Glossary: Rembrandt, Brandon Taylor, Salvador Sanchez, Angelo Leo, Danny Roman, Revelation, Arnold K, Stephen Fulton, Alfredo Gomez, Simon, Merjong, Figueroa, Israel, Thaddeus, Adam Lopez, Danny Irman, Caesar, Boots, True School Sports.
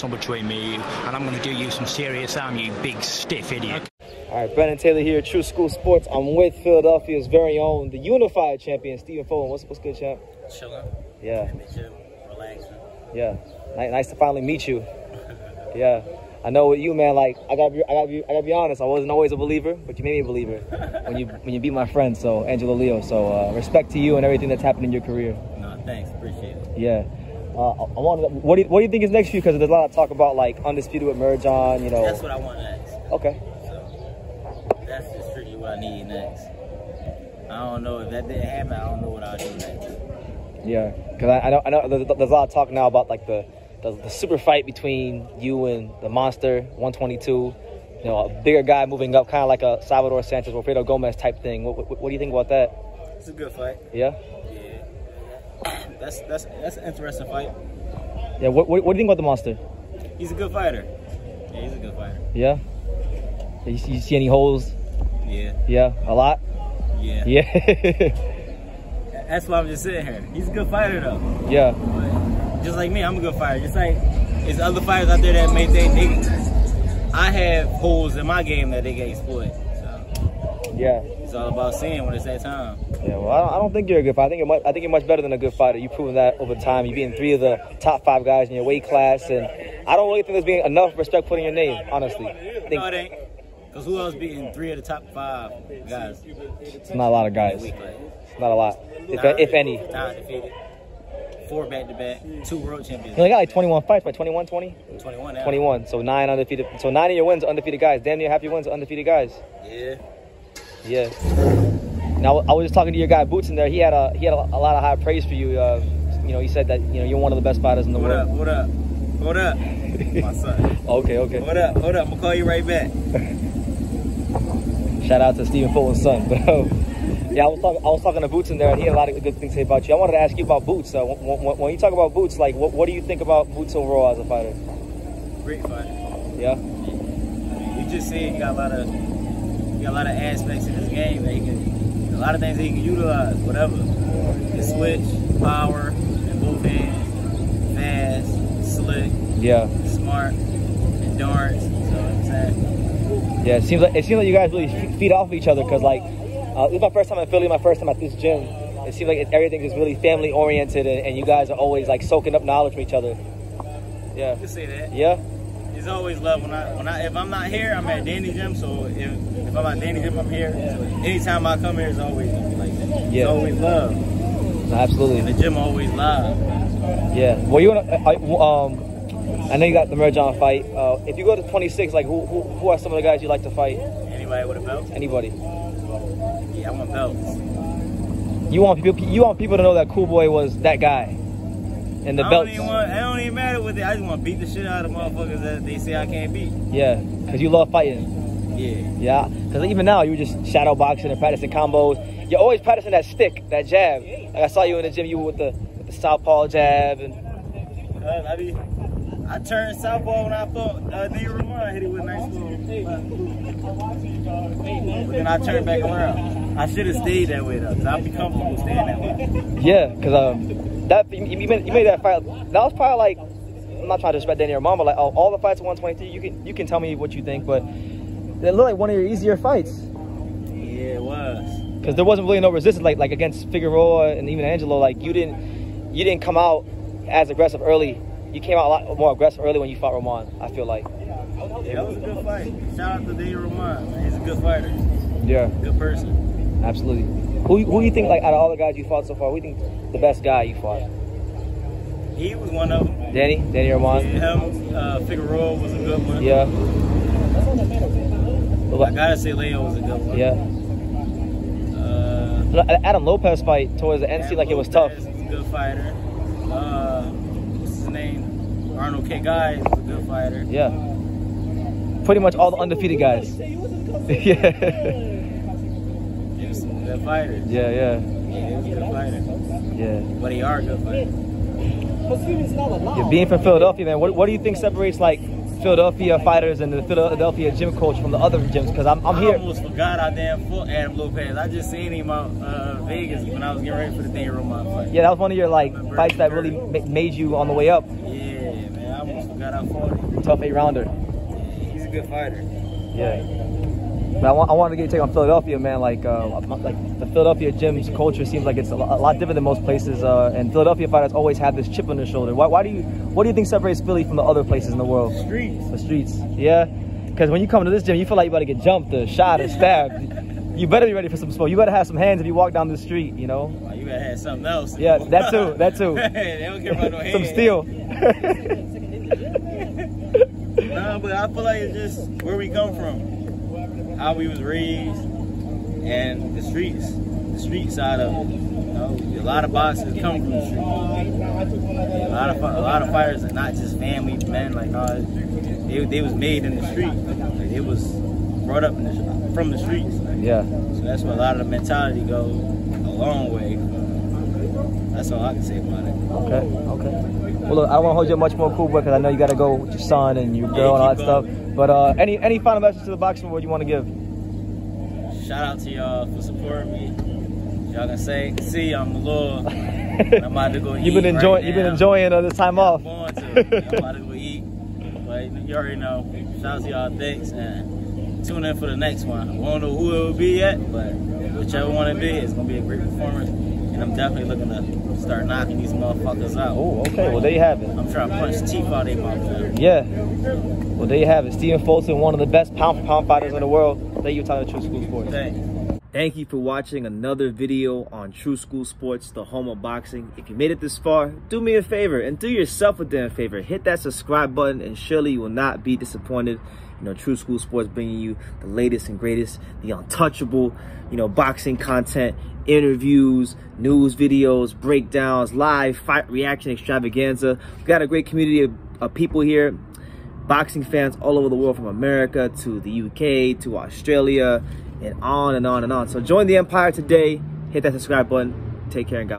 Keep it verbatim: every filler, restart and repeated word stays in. personal between me and you, and I'm going to do you some serious harm, you big stiff idiot. All right, Brandon Taylor here at True School Sports. I'm with Philadelphia's very own, the unified champion, Stephen Fulton. What's, what's good, champ? Chilling. Yeah. Me too. Relaxing. Yeah. Nice to finally meet you. Yeah. I know with you, man, like, I gotta be, I gotta be, I gotta be honest, I wasn't always a believer, but you made me a believer when you when you beat my friend, so Angelo Leo. So uh, respect to you and everything that's happened in your career. No, thanks, appreciate it. Yeah, uh, I, I wanted. To, what do you, what do you think is next for you? Because there's a lot of talk about like undisputed with Merjong, you know. That's what I want next. Okay. So that's just really what I need next. I don't know if that didn't happen. I don't know what I'll do next. Yeah, because I, I know I know there's, there's a lot of talk now about like the. The, the super fight between you and the monster, one twenty-two, you know, a bigger guy moving up, kind of like a Salvador Sanchez, Alfredo Gomez type thing. What, what, what do you think about that? It's a good fight. Yeah? Yeah. That's, that's, that's an interesting fight. Yeah, what, what, what do you think about the monster? He's a good fighter. Yeah, he's a good fighter. Yeah? You, you see any holes? Yeah. Yeah, a lot? Yeah. Yeah. That's why I'm just sitting here. He's a good fighter, though. Yeah. But just like me, I'm a good fighter. Just like there's other fighters out there that may think they, I have holes in my game that they can exploit. So yeah, it's all about seeing when it's that time. Yeah, well, I don't, I don't think you're a good fighter. I think you're much, I think you're much better than a good fighter. You've proven that over time. You've beaten three of the top five guys in your weight class, and I don't really think there's being enough respect put in your name, honestly. I think, no, it ain't. Because who else beating three of the top five guys? It's not a lot of guys. It's not a lot, if, nine, if any. Nine defeated. Four back-to-back, two world champions. You only got like twenty-one fights, by twenty-one, twenty? twenty-one now. twenty-one, so nine undefeated. So nine of your wins are undefeated guys. Damn near half your wins are undefeated guys. Yeah. Yeah. Now, I was just talking to your guy Boots in there. He had a he had a, a lot of high praise for you. Uh, you know, he said that, you know, you're one of the best fighters in the what world. What up, what up, what up? My son. Okay, okay. What up, what up? I'm going to call you right back. Shout out to Stephen Fulton's son, bro. Yeah, I was, talk I was talking to Boots in there, and he had a lot of good things to say about you. I wanted to ask you about Boots. Uh, when, when you talk about Boots, like, what, what do you think about Boots overall as a fighter? Great fighter. Yeah? You just see he got a lot of he got a lot of aspects in his game that he can, a lot of things that he can utilize, whatever. The switch, power, and both hands, fast, slick, yeah, smart, endurance, so yeah, it seems like it seems like you guys really feed off of each other, because, like, Uh, this is my first time in Philly, my first time at this gym. It seems like it, everything is really family-oriented, and, and you guys are always, like, soaking up knowledge from each other. Yeah. You can say that. Yeah? There's always love. When I, when I, if I'm not here, I'm at Danny's gym, so if, if I'm at Danny's gym, I'm here. Yeah. So anytime I come here, it's always like that. Yeah. It's always love. No, absolutely. And the gym always live. Yeah. Well, you want to... Um, I know you got the Merjong fight. Uh, if you go to twenty-six, like, who, who, who are some of the guys you like to fight? Anybody with a belt. Anybody. Yeah, I want belts. You want people? You want people to know that Cool Boy was that guy, and the belts. I don't even want, I don't even matter what they. I just want to beat the shit out of motherfuckers that they say I can't beat. Yeah, cause you love fighting. Yeah. Yeah, cause even now you were just shadow boxing and practicing combos. You're always practicing that stick, that jab. Like I saw you in the gym, you were with the with the southpaw jab and. Uh, I, be, I turned southpaw when I fought uh, Danny Irman hit it with a nice little. But then I turned back around. I should have stayed that way though, because I'd be comfortable staying that way. Yeah, because um, that you, you, made, you made that fight. That was probably like, I'm not trying to disrespect Danny Irman, but like all, all the fights at one twenty-three, you can you can tell me what you think, but it looked like one of your easier fights. Yeah, it was. Because there wasn't really no resistance, like like against Figueroa and even Angelo. Like you didn't you didn't come out as aggressive early. You came out a lot more aggressive early when you fought Roman, I feel like. Yeah, that was a good fight. Shout out to Danny Roman, man. He's a good fighter. Yeah. Good person. Absolutely. Who who do you think, like, out of all the guys you fought so far, who do you think the best guy you fought? He was one of them. Danny? Danny Irman? Yeah, him. Uh, Figueroa was a good one. Yeah. I gotta say Leo was a good one. Yeah. Uh, Adam Lopez fight towards the end seemed like it was tough. Adam Lopez was a good fighter. Uh, what's his name? Arnold K. Guy was a good fighter. Yeah. Pretty much all the undefeated guys. Yeah. Good fighters. Yeah, yeah. Yeah, good fighters. Yeah. But they are good fighters. Yeah, being from Philadelphia, man, what, what do you think separates, like, Philadelphia fighters and the Philadelphia gym coach from the other gyms? Because I'm, I'm here. I almost forgot I damn fought Adam Lopez. I just seen him out uh, Vegas when I was getting ready for the Danny Roman fight. Yeah, that was one of your, like, fights that really ma made you on the way up. Yeah, man, I almost forgot shout out Fulton. Tough eight rounder. He's a good fighter. Yeah. But I want, I wanted to get your take on Philadelphia, man. Like, uh, like the Philadelphia gym's culture seems like it's a lot, a lot different than most places. Uh, and Philadelphia fighters always have this chip on their shoulder. Why, why do you, what do you think separates Philly from the other places in the world? The streets. The streets. Yeah. Because when you come to this gym, you feel like you about to get jumped, or shot, or stabbed. You better be ready for some smoke. You better have some hands if you walk down the street. You know. Well, you better have something else. Yeah, that too. That too. They don't care about no hands. Some steel. No, but I feel like it's just where we come from, how we was raised, and the streets, the street side of it. You know, a lot of boxers come from the street. A lot of a lot of fighters are not just family men. Like uh, they they was made in the street. Like, it was brought up in the, from the streets. Like, yeah. So that's where a lot of the mentality goes a long way. That's all I can say about it. Okay. Okay. Well, look, I don't want to hold you much more, cool, because I know you got to go with your son and your girl and all that stuff. But uh, any any final message to the boxing world you want to give? Shout out to y'all for supporting me. Y'all can say, see, I'm a little. I'm about to go eat. You've been enjoying. Right you've been enjoying uh, this time yeah, off. I'm, going to. I'm about to go eat. But you already know. Shout out to y'all, thanks, and tune in for the next one. I won't know who it will be yet, but whichever one it be, it's gonna be a great performance. I'm definitely looking to start knocking these motherfuckers out. Oh, okay. Well, there you have it. I'm trying to punch teeth out of their mouth. Yeah. Well, there you have it. Stephen Fulton, one of the best pound for pound fighters in the world. Thank you for talking to True School Sports. Thanks. Thank you for watching another video on True School Sports, the home of boxing. If you made it this far, do me a favor and do yourself a damn favor. Hit that subscribe button and surely you will not be disappointed. You know, True School Sports bringing you the latest and greatest, the untouchable, you know, boxing content, interviews, news videos, breakdowns, live fight reaction extravaganza. We've got a great community of, of people here, boxing fans all over the world, from America to the U K to Australia and on and on and on. So join the empire today. Hit that subscribe button. Take care and God bless.